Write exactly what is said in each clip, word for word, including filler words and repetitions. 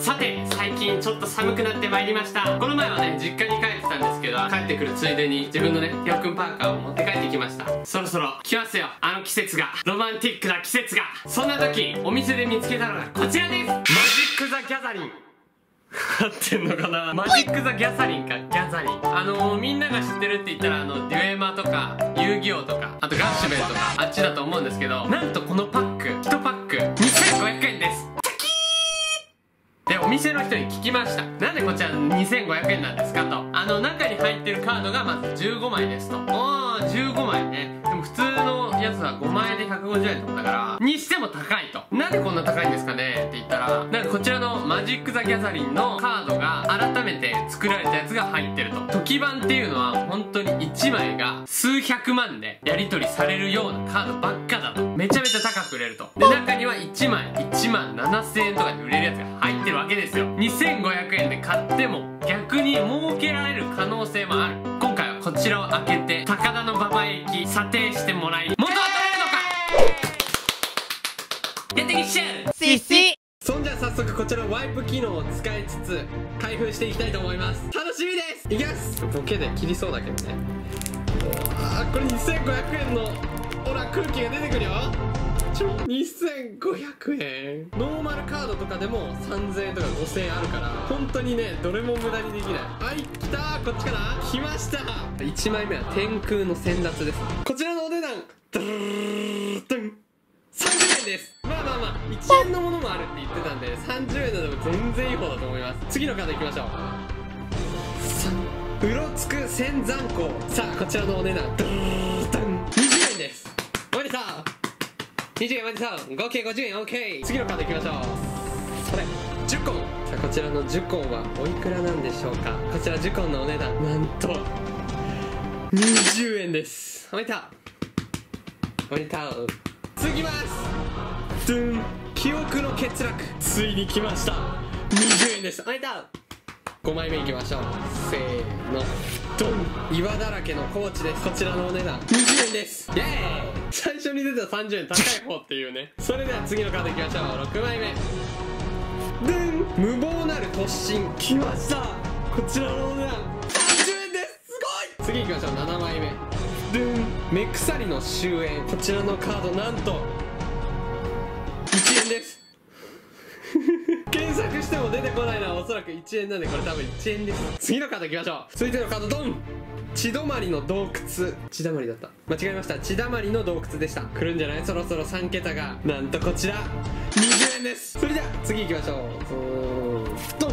さて、最近ちょっと寒くなってまいりました。この前はね、実家に帰ってたんですけど、帰ってくるついでに自分のね、テオくんパーカーを持って帰ってきました。そろそろ来ますよ、あの季節が、ロマンティックな季節が。そんな時、お店で見つけたのがこちらです。マジック・ザ・ギャザリン合ってんのかな。マジック・ザ・ギャザリンか、ギャザリン、あのー、みんなが知ってるって言ったら、あのデュエマとか遊戯王とか、あとガッシュベルとか、あっちだと思うんですけど、なんとこのパックいちパックにせんごひゃくえんです。で、お店の人に聞きました。なんでこちらにせんごひゃくえんなんですかと。あの中に入ってるカードがまずじゅうごまいですと。おー、じゅうごまいね。でも普通のやつはごまいでひゃくごじゅうえんとかだから、にしても高いと。なんでこんな高いんですかねって言ったら、なんかこちらのマジック・ザ・ギャザリンのカードが改めて作られたやつが入ってると。時盤っていうのは本当にいちまいが数百万でやり取りされるようなカードばっかだと。めちゃめちゃ高く売れると。で、中にはいちまいいちまんななせんえんとかで売れるやつが入ってるわけですよ。にせんごひゃくえんで買っても逆に儲けられる可能性もある。今回はこちらを開けて、高田の馬場駅査定してもらい、元は取れるのかやってきっしゃうしっし。そんじゃ早速こちらワイプ機能を使いつつ開封していきたいと思います。楽しみです。いきます。ボケで切りそうだけどね。あ、これにせんごひゃくえんのほら空気が出てくるよ。にせんごひゃくえん、ノーマルカードとかでもさんぜんえんとかごせんえんあるから、本当にね、どれも無駄にできない。はい、来たー。こっちから来ました。いちまいめは天空の先達です。こちらのお値段さんじゅうえんです。まあまあまあ、いちえんのものもあるって言ってたんで、さんじゅうえんなども全然いい方だと思います。次のカードいきましょう。うろつく仙山港。さあ、こちらのお値段にじゅうえんです。おめでとう。にじゅうえん、まずさん合計ごじゅうえん。 OK、 次のカードいきましょう。それじゅっこん。さあ、こちらのじゅっこんはおいくらなんでしょうか。こちらじゅっこんのお値段、なんとにじゅうえんです。おめでとう、おめでとう。次ます。ドゥン、記憶の欠落。ついに来ました。にじゅうえんです。おめでとう。ごまいめいきましょう。せーの、ドン。岩だらけの高知です。こちらのお値段にじゅうえんです。イエーイ。最初に出たさんじゅうえん高い方っていうね。それでは次のカードいきましょう。ろくまいめ、ドゥン、無謀なる突進。きました。こちらのお値段さんじゅうえんです。すごい。次いきましょう。ななまいめ、ドゥン、目鎖の終焉。こちらのカード、なんといちえんです。検索しても出てこないのはおそらくいちえんなんで、これ多分いちえんです。次のカードいきましょう。続いてのカード、ドン。血止まりの洞窟。血だまりだった、間違えました。血だまりの洞窟でした。来るんじゃない、そろそろさんけたが。なんとこちらにじゅうえんです。それでは次行きましょう。ドン。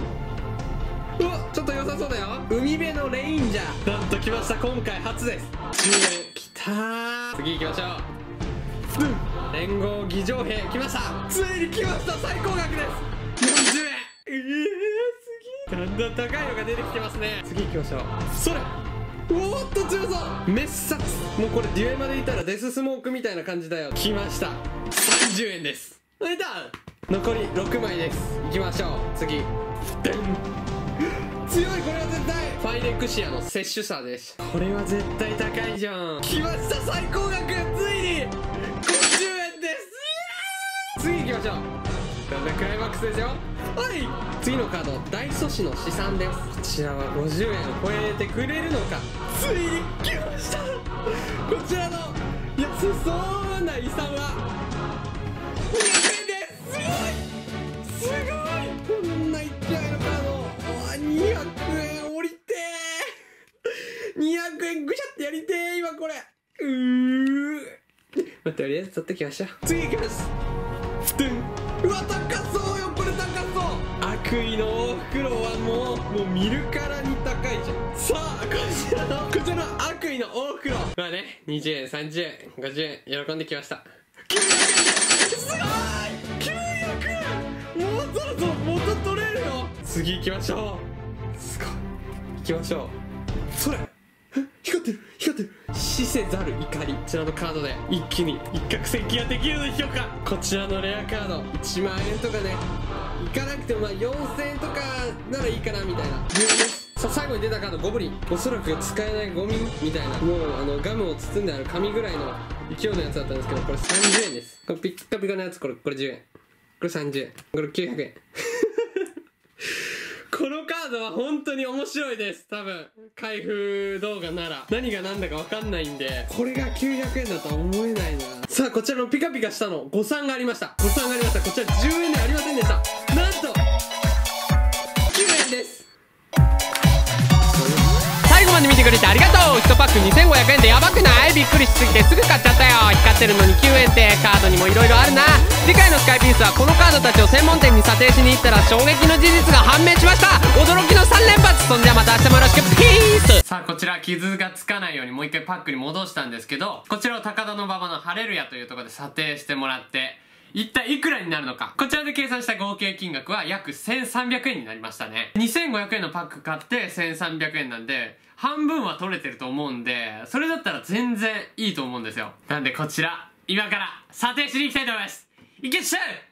うわ、ちょっと良さそうだよ。海辺のレインジャー。なんと来ました。今回初です。じゅうえん。きたー。次行きましょう。ドン。連合儀仗兵。来ました。ついに来ました。最高額です。よんじゅうえん。えー、すげえ。だんだん高いのが出てきてますね。次行きましょう。それ、おっと強そう。滅殺。もうこれデュエマでいたらデススモークみたいな感じだよ。来ました。さんじゅうえんです。おめでとう。残りろくまいです。いきましょう。次、でん。強い。これは絶対ファイレクシアの摂取者です。これは絶対高いじゃん。来ました。最高額、ついにごじゅうえんです。次いきましょう。なんだ、クライマックスですよ。はい、次のカード、大祖師の資産です。こちらはごじゅうえんを超えてくれるのか。ついに来ました。こちらの安そうな遺産はにひゃくえんです。すごい、すごい。こんないっきょういのカードをにひゃくえん降りてー、にひゃくえんぐしゃってやりてー。今これうー待って、とりあえず取ってきましょう。次いきます。ドゥン。うわ、高そうよ。これ高そう。悪意の大袋はもうもう見るからに高いじゃん。さあ、こちらのこちらの悪意の大袋、まあね、にじゅうえん、さんじゅうえん、ごじゅうえん、喜んできました。きゅうひゃくえんです。すごい。きゅうひゃくえん、もうそろそろ元取れるよ。次行きましょう。すごい。行きましょう。それ、光ってる、光ってる。死せざる怒り。こちらのカードで一気に一攫千金ができるのでしょうか。こちらのレアカード、いちまんえんとかね、いかなくてもまあよんせんえんとかならいいかなみたいな。さあ、最後に出たカード、ゴブリン。おそらく使えないゴミみたいな、もうあのガムを包んである紙ぐらいの勢いのやつだったんですけど、これさんじゅうえんです。これピッカピカのやつ、これこれじゅうえん、これさんじゅうえん、これきゅうひゃくえん。ードは本当に面白いです。多分、開封動画なら。何が何だかわかんないんで、これがきゅうひゃくえんだとは思えないな。さあ、こちらのピカピカしたの、誤算がありました。誤算がありました。こちらじゅうえんではありませんでした。なんと、きゅうえんです。最後まで見てくれてありがとう。いちパックにせんごひゃくえんでやばくない？びっくりしすぎてすぐ買っちゃったよ。光ってるのにきゅうえんって、カードにもいろいろあるな。次回のスカイピースはこのカードたちを専門店に査定しに行ったら衝撃の事実が判明しました。驚きのさんれんぱつ。そんじゃまた明日もよろしく。ピース。さあ、こちら傷がつかないようにもう一回パックに戻したんですけど、こちらを高田の馬場のハレルヤというところで査定してもらって一体いくらになるのか。こちらで計算した合計金額は約せんさんびゃくえんになりましたね。にせんごひゃくえんのパック買ってせんさんびゃくえんなんで、半分は取れてると思うんで、それだったら全然いいと思うんですよ。なんでこちら、今から査定しに行きたいと思います。いけっしゃい。